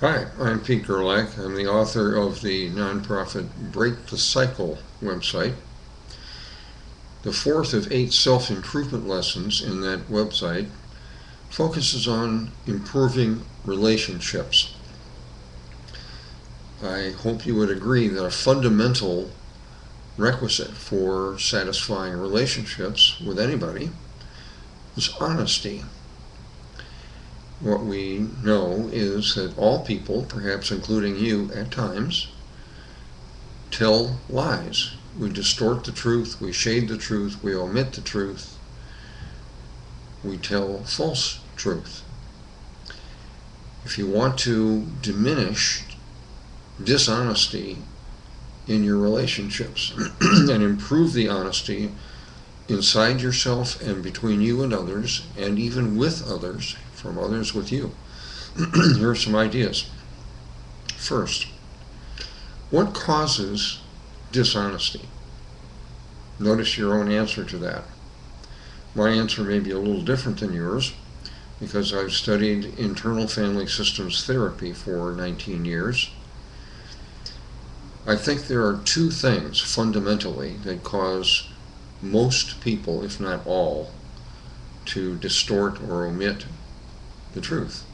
Hi, I'm Pete Gerlach. I'm the author of the nonprofit Break the Cycle website. The fourth of 8 self-improvement lessons in that website focuses on improving relationships. I hope you would agree that a fundamental requisite for satisfying relationships with anybody is honesty. What we know is that all people, perhaps including you at times, tell lies. We distort the truth, we shade the truth, we omit the truth, we tell false truth. If you want to diminish dishonesty in your relationships and improve the honesty inside yourself and between you and others, and even with others, from others with you. Here are some ideas. First, what causes dishonesty? Notice your own answer to that. My answer may be a little different than yours because I've studied internal family systems therapy for 19 years. I think there are two things fundamentally that cause most people, if not all, to distort or omit the truth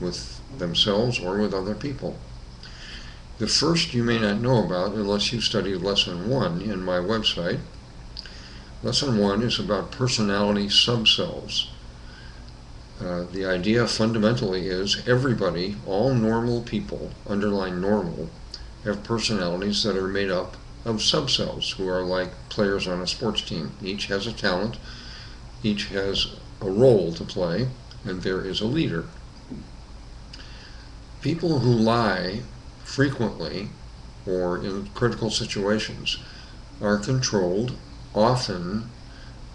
with themselves or with other people. The first you may not know about unless you study Lesson 1 in my website. Lesson 1 is about personality subcells. The idea fundamentally is everybody, all normal people, underline normal, have personalities that are made up of subcells who are like players on a sports team. Each has a talent, each has a role to play, and there is a leader. People who lie frequently or in critical situations are controlled often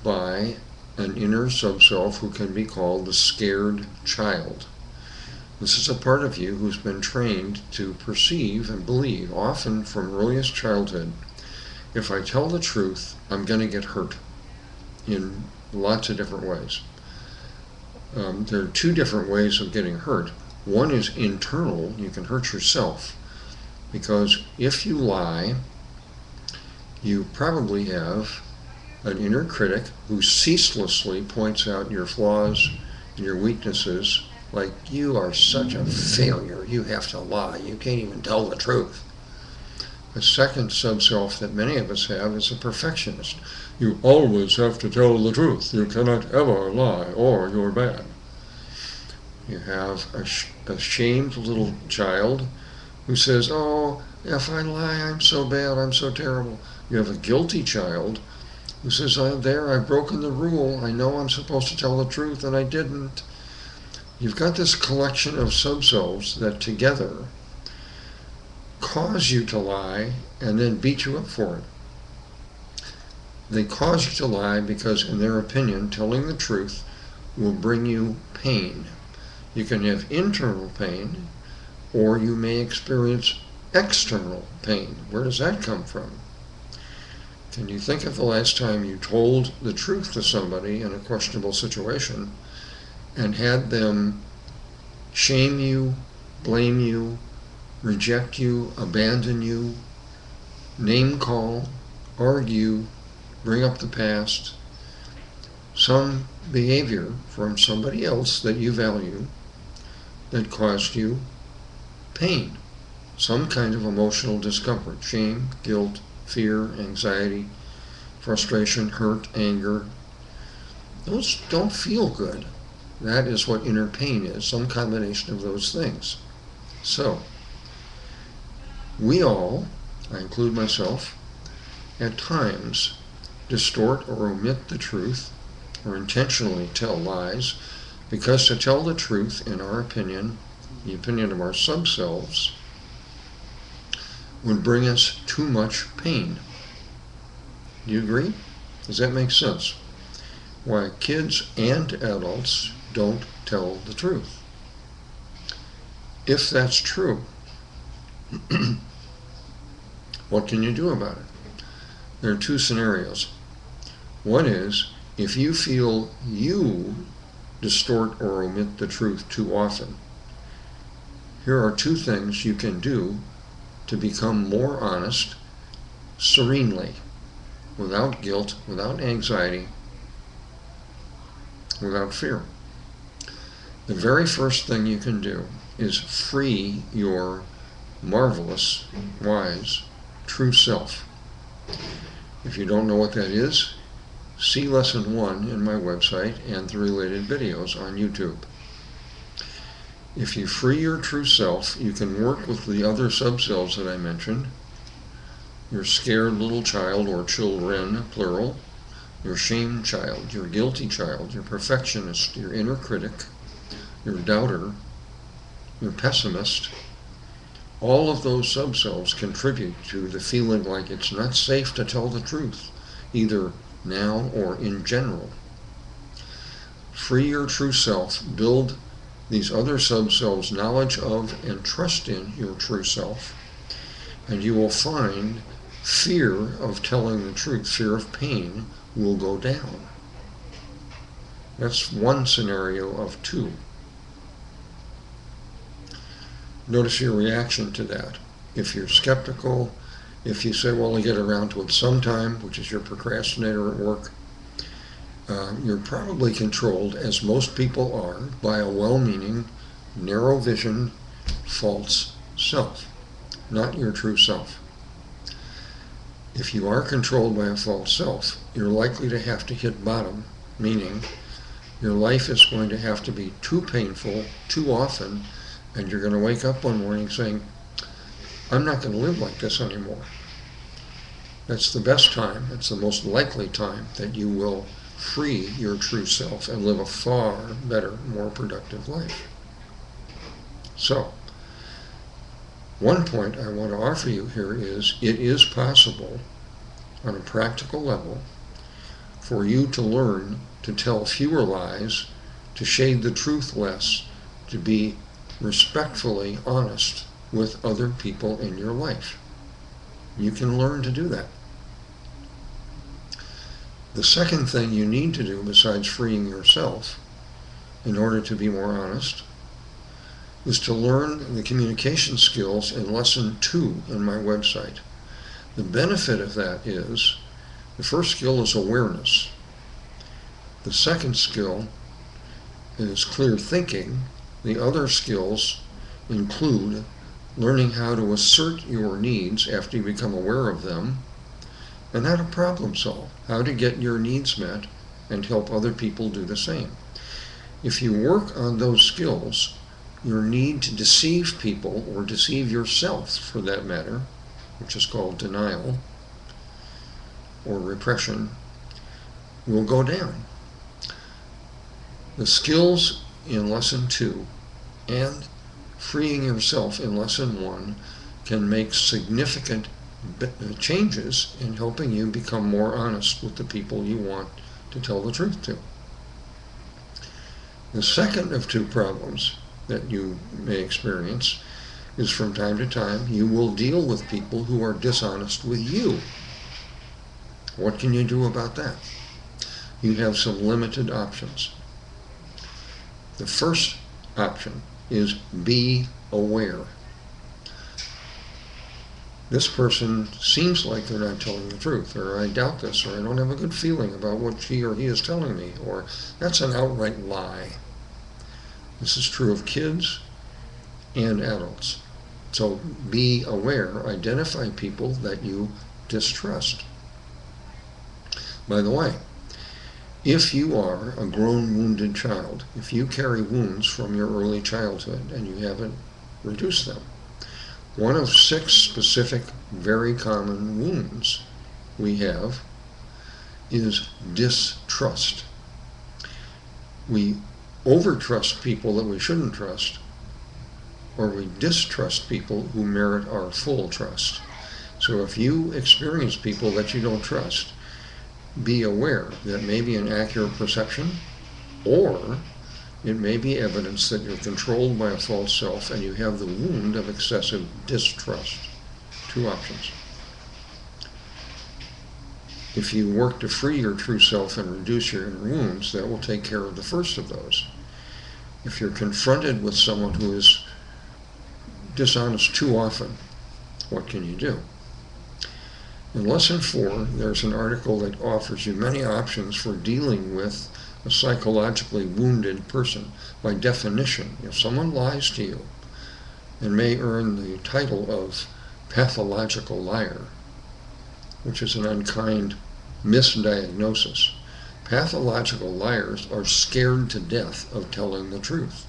by an inner subself who can be called the scared child. This is a part of you who's been trained to perceive and believe, often from earliest childhood, if I tell the truth, I'm going to get hurt in lots of different ways. There are two different ways of getting hurt. One is internal. You can hurt yourself because if you lie, you probably have an inner critic who ceaselessly points out your flaws and your weaknesses, like you are such a failure, you have to lie, you can't even tell the truth. The second subself that many of us have is a perfectionist. You always have to tell the truth. You cannot ever lie, or you're bad. You have a shamed little child who says, oh, if I lie, I'm so bad, I'm so terrible. You have a guilty child who says, I've broken the rule. I know I'm supposed to tell the truth, and I didn't. You've got this collection of subselves that together cause you to lie and then beat you up for it. They cause you to lie because, in their opinion, telling the truth will bring you pain. You can have internal pain, or you may experience external pain. Where does that come from? Can you think of the last time you told the truth to somebody in a questionable situation and had them shame you, blame you, reject you, abandon you, name call, argue, bring up the past, some behavior from somebody else that you value that caused you pain, some kind of emotional discomfort, shame, guilt, fear, anxiety, frustration, hurt, anger. Those don't feel good. That is what inner pain is, some combination of those things. So, we all, I include myself, at times distort or omit the truth or intentionally tell lies because to tell the truth, in our opinion, the opinion of our subselves, would bring us too much pain. Do you agree? Does that make sense? Why kids and adults don't tell the truth. If that's true, what can you do about it? There are two scenarios. One is, if you feel you distort or omit the truth too often, Here are two things you can do to become more honest serenely, without guilt, without anxiety, without fear. The very first thing you can do is free your marvelous, wise, true self. If you don't know what that is, see lesson 1 in my website and the related videos on YouTube. If you free your true self, you can work with the other sub-selves that I mentioned, your scared little child or children, plural, your shame child, your guilty child, your perfectionist, your inner critic, your doubter, your pessimist. All of those sub-selves contribute to the feeling like it's not safe to tell the truth, either now or in general. Free your true self, build these other sub-selves' knowledge of and trust in your true self, and you will find fear of telling the truth, fear of pain, will go down. That's one scenario of two. Notice your reaction to that. If you're skeptical, if you say, well, I'll get around to it sometime, which is your procrastinator at work, you're probably controlled, as most people are, by a well-meaning, narrow-visioned, false self, not your true self. If you are controlled by a false self, you're likely to have to hit bottom, meaning your life is going to have to be too painful, too often, and you're going to wake up one morning saying, I'm not going to live like this anymore. That's the best time, it's the most likely time that you will free your true self and live a far better, more productive life. So, one point I want to offer you here is, it is possible, on a practical level, for you to learn to tell fewer lies, to shade the truth less, to be respectfully honest with other people in your life. You can learn to do that. The second thing you need to do, besides freeing yourself in order to be more honest, is to learn the communication skills in lesson 2 in my website. The benefit of that is, the first skill is awareness. The second skill is clear thinking. The other skills include learning how to assert your needs after you become aware of them, and how to problem solve, how to get your needs met and help other people do the same. If you work on those skills, your need to deceive people, or deceive yourself for that matter, which is called denial or repression, will go down. The skills in lesson 2 and freeing yourself in lesson 1 can make significant changes in helping you become more honest with the people you want to tell the truth to. The second of two problems that you may experience is, from time to time you will deal with people who are dishonest with you. What can you do about that? You have some limited options. The first option is, be aware. This person seems like they're not telling the truth, or I doubt this, or I don't have a good feeling about what she or he is telling me, or that's an outright lie. This is true of kids and adults. So be aware, identify people that you distrust. By the way, if you are a grown wounded child, if you carry wounds from your early childhood and you haven't reduced them, one of 6 specific, very common wounds we have is distrust. We overtrust people that we shouldn't trust, or we distrust people who merit our full trust. So if you experience people that you don't trust, be aware that may be an accurate perception, or it may be evidence that you're controlled by a false self and you have the wound of excessive distrust. Two options. If you work to free your true self and reduce your inner wounds, that will take care of the first of those. If you're confronted with someone who is dishonest too often, what can you do? In Lesson 4, there's an article that offers you many options for dealing with a psychologically wounded person. By definition, if someone lies to you, and may earn the title of pathological liar, which is an unkind misdiagnosis. Pathological liars are scared to death of telling the truth.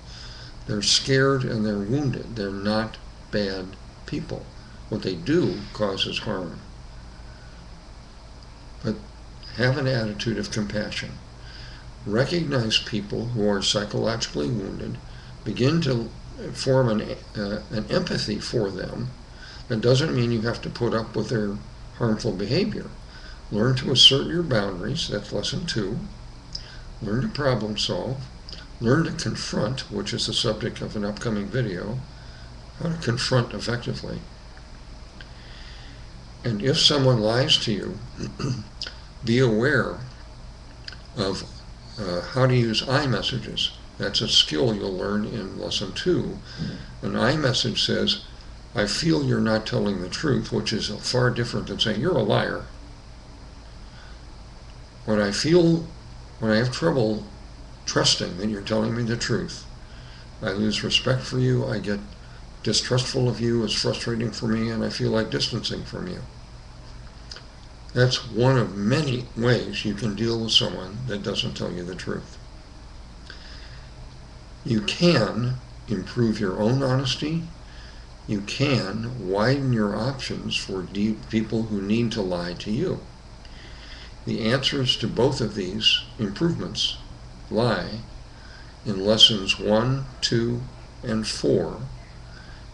They're scared and they're wounded. They're not bad people. What they do causes harm. But have an attitude of compassion. Recognize people who are psychologically wounded. Begin to form an empathy for them. That doesn't mean you have to put up with their harmful behavior. Learn to assert your boundaries, that's lesson 2. Learn to problem solve. Learn to confront, which is the subject of an upcoming video, how to confront effectively. And if someone lies to you, be aware of how to use I messages. That's a skill you'll learn in lesson 2. An I message says, I feel you're not telling the truth, which is far different than saying you're a liar. When I have trouble trusting that you're telling me the truth, I lose respect for you, I get distrustful of you, it's frustrating for me, and I feel like distancing from you. That's one of many ways you can deal with someone that doesn't tell you the truth. You can improve your own honesty. You can widen your options for people who need to lie to you. The answers to both of these improvements lie in lessons 1, 2, and 4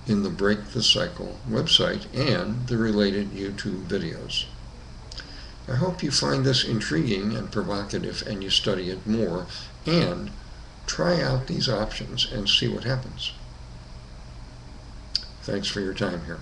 in the Break the Cycle website and the related YouTube videos. I hope you find this intriguing and provocative and you study it more and try out these options and see what happens. Thanks for your time here.